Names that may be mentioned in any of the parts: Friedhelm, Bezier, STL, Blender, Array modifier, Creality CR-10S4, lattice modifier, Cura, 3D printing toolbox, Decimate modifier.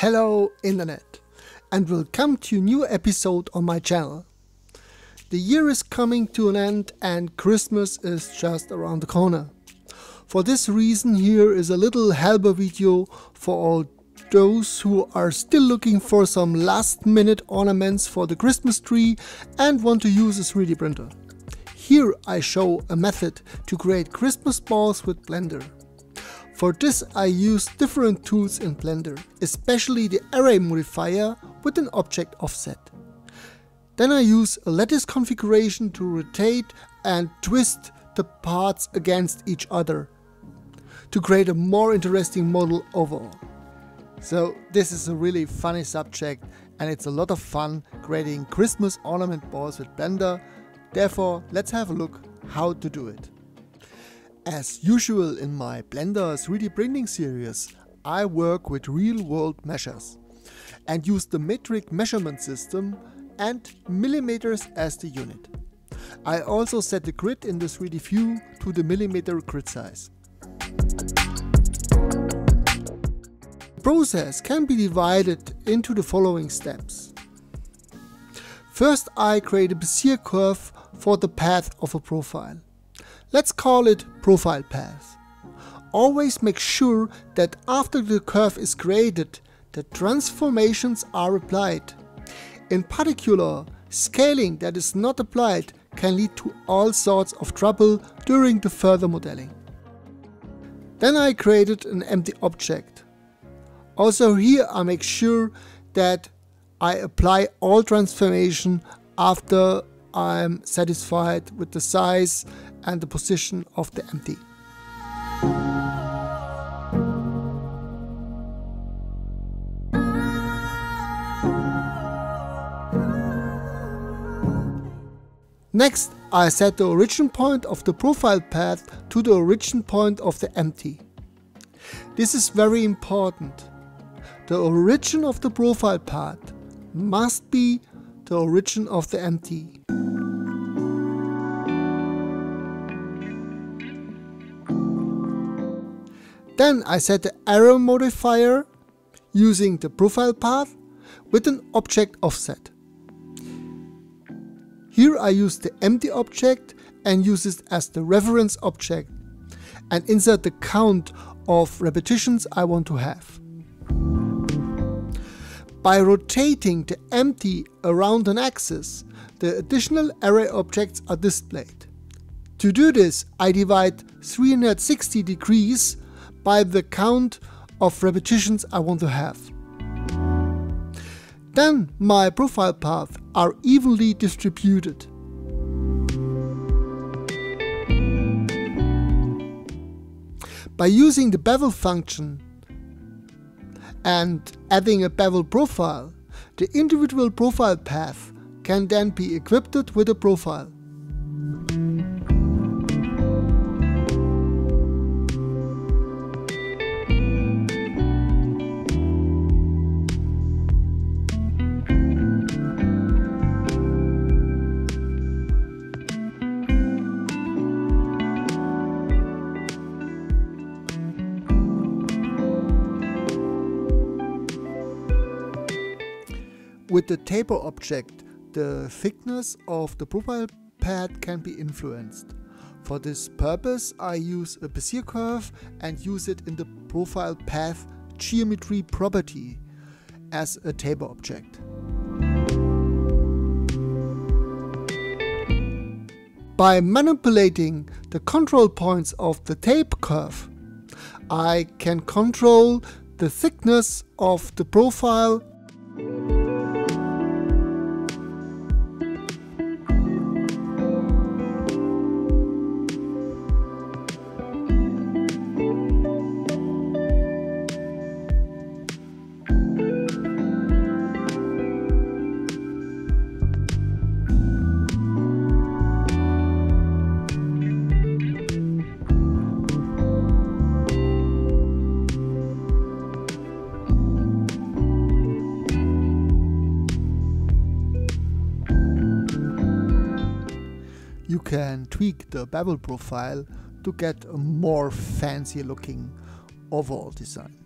Hello Internet, and welcome to a new episode on my channel. The year is coming to an end and Christmas is just around the corner. For this reason, here is a little helper video for all those who are still looking for some last minute ornaments for the Christmas tree and want to use a 3D printer. Here I show a method to create Christmas balls with Blender. For this I use different tools in Blender, especially the Array modifier with an object offset. Then I use a lattice configuration to rotate and twist the parts against each other to create a more interesting model overall. So this is a really funny subject and it's a lot of fun creating Christmas ornament balls with Blender. Therefore, let's have a look how to do it. As usual in my Blender 3D printing series, I work with real-world measures and use the metric measurement system and millimeters as the unit. I also set the grid in the 3D view to the millimeter grid size. The process can be divided into the following steps. First, I create a Bezier curve for the path of a profile. Let's call it profile path. Always make sure that after the curve is created, the transformations are applied. In particular, scaling that is not applied can lead to all sorts of trouble during the further modeling. Then I created an empty object. Also here I make sure that I apply all transformation after I'm satisfied with the size and the position of the empty. Next, I set the origin point of the profile path to the origin point of the empty. This is very important. The origin of the profile path must be the origin of the empty. Then I set the arrow modifier using the profile path with an object offset. Here I use the empty object and use it as the reference object and insert the count of repetitions I want to have. By rotating the empty around an axis, the additional array objects are displayed. To do this, I divide 360 degrees by the count of repetitions I want to have. Then my profile paths are evenly distributed. By using the bevel function and adding a bevel profile, the individual profile path can then be equipped with a profile. With the taper object, the thickness of the profile path can be influenced. For this purpose, I use a Bezier curve and use it in the profile path geometry property as a taper object. By manipulating the control points of the tape curve, I can control the thickness of the profile. You can tweak the bevel profile to get a more fancy looking overall design.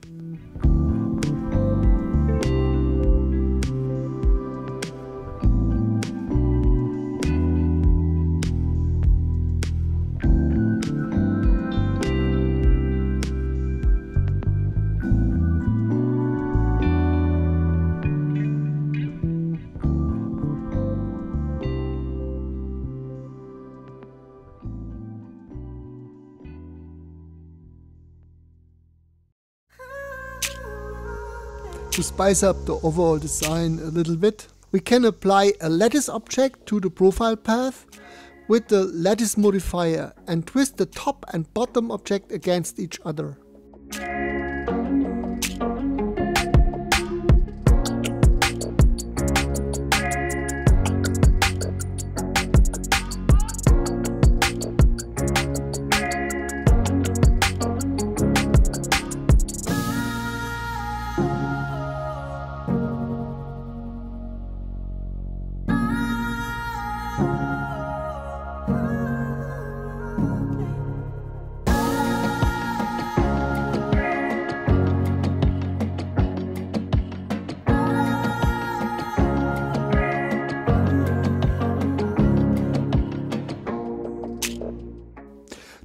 to spice up the overall design a little bit. We can apply a lattice object to the profile path with the lattice modifier and twist the top and bottom object against each other.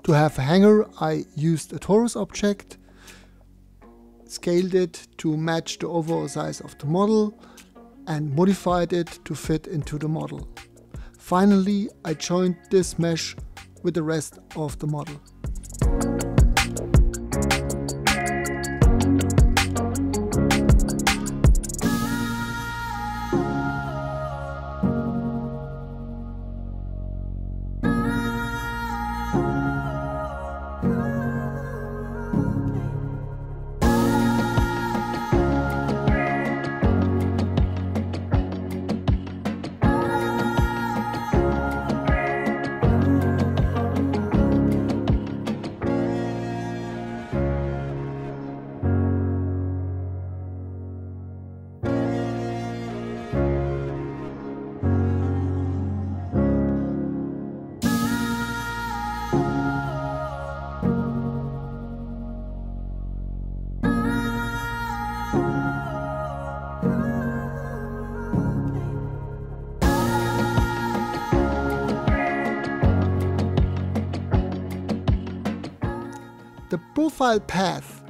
To have a hanger, I used a torus object, scaled it to match the overall size of the model and modified it to fit into the model. Finally, I joined this mesh with the rest of the model. The profile paths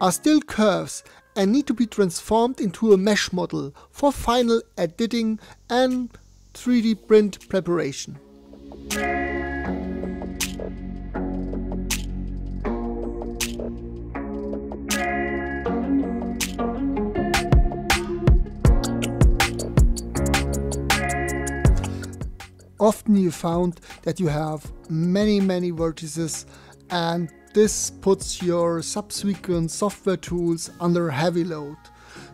are still curves and need to be transformed into a mesh model for final editing and 3D print preparation. Often you found that you have many vertices, and this puts your subsequent software tools under heavy load.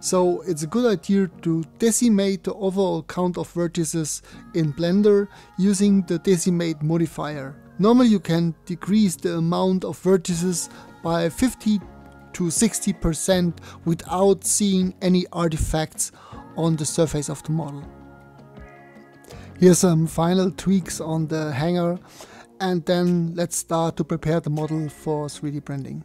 So it's a good idea to decimate the overall count of vertices in Blender using the Decimate modifier. Normally you can decrease the amount of vertices by 50 to 60% without seeing any artifacts on the surface of the model. Here's some final tweaks on the hanger. And then let's start to prepare the model for 3D printing.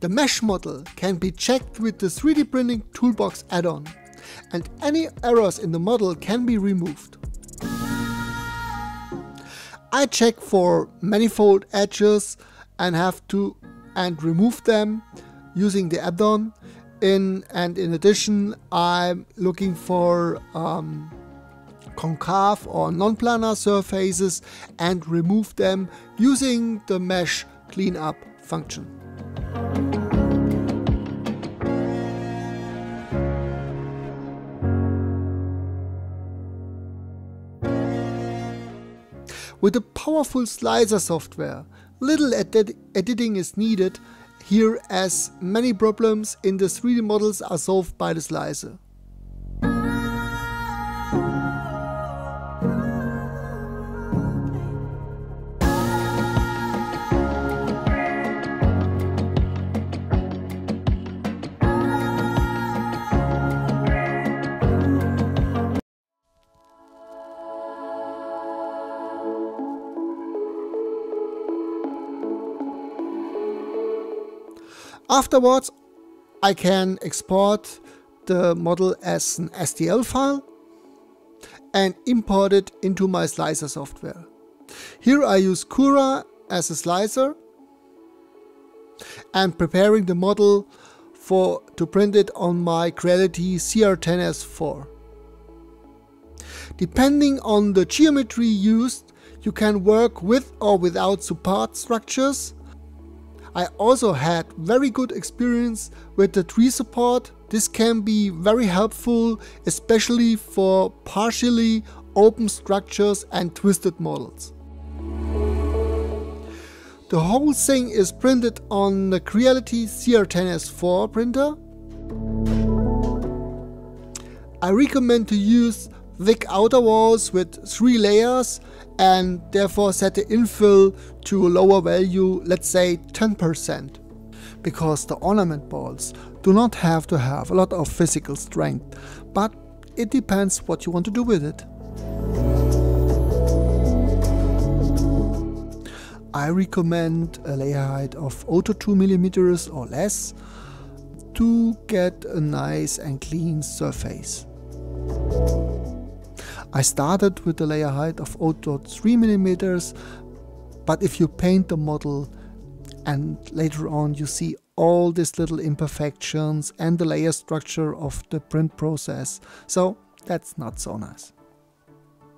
The mesh model can be checked with the 3D printing toolbox add-on, and any errors in the model can be removed. I check for manifold edges and have to remove them using the add-on. In addition, I'm looking for concave or non-planar surfaces and remove them using the mesh cleanup function. With the powerful slicer software, little editing is needed here, as many problems in the 3D models are solved by the slicer. Afterwards, I can export the model as an STL file and import it into my slicer software. Here I use Cura as a slicer and preparing the model to print it on my Creality CR-10S4. Depending on the geometry used, you can work with or without support structures. I also had very good experience with the tree support. This can be very helpful, especially for partially open structures and twisted models. The whole thing is printed on the Creality CR-10S4 printer. I recommend to use thick outer walls with 3 layers and therefore set the infill to a lower value, let's say 10%, because the ornament balls do not have to have a lot of physical strength, but it depends what you want to do with it. I recommend a layer height of 0 to 2 mm or less to get a nice and clean surface. I started with a layer height of 0.3 mm, but if you paint the model and later on you see all these little imperfections and the layer structure of the print process, so that's not so nice.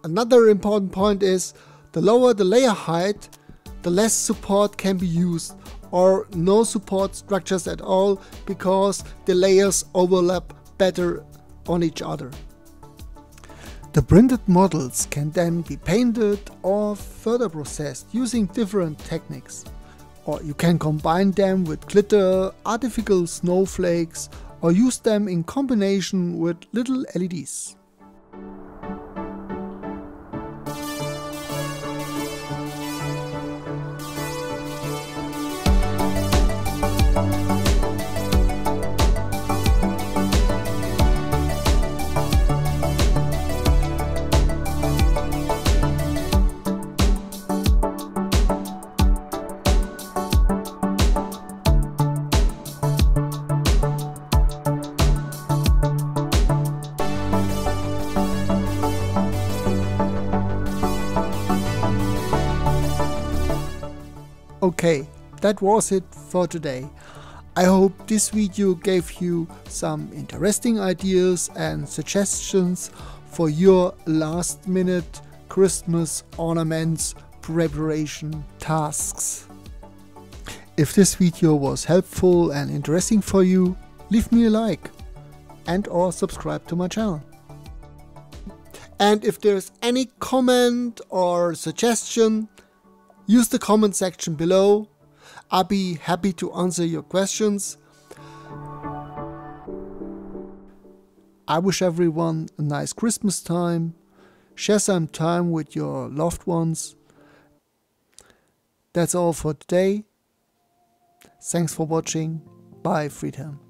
Another important point is, the lower the layer height, the less support can be used, or no support structures at all, because the layers overlap better on each other. The printed models can then be painted or further processed using different techniques. Or you can combine them with glitter, artificial snowflakes, or use them in combination with little LEDs. Okay, that was it for today. I hope this video gave you some interesting ideas and suggestions for your last-minute Christmas ornaments preparation tasks. If this video was helpful and interesting for you, leave me a like and/or subscribe to my channel. And if there's any comment or suggestion, use the comment section below. I'll be happy to answer your questions. I wish everyone a nice Christmas time. Share some time with your loved ones. That's all for today. Thanks for watching. Bye, Friedhelm.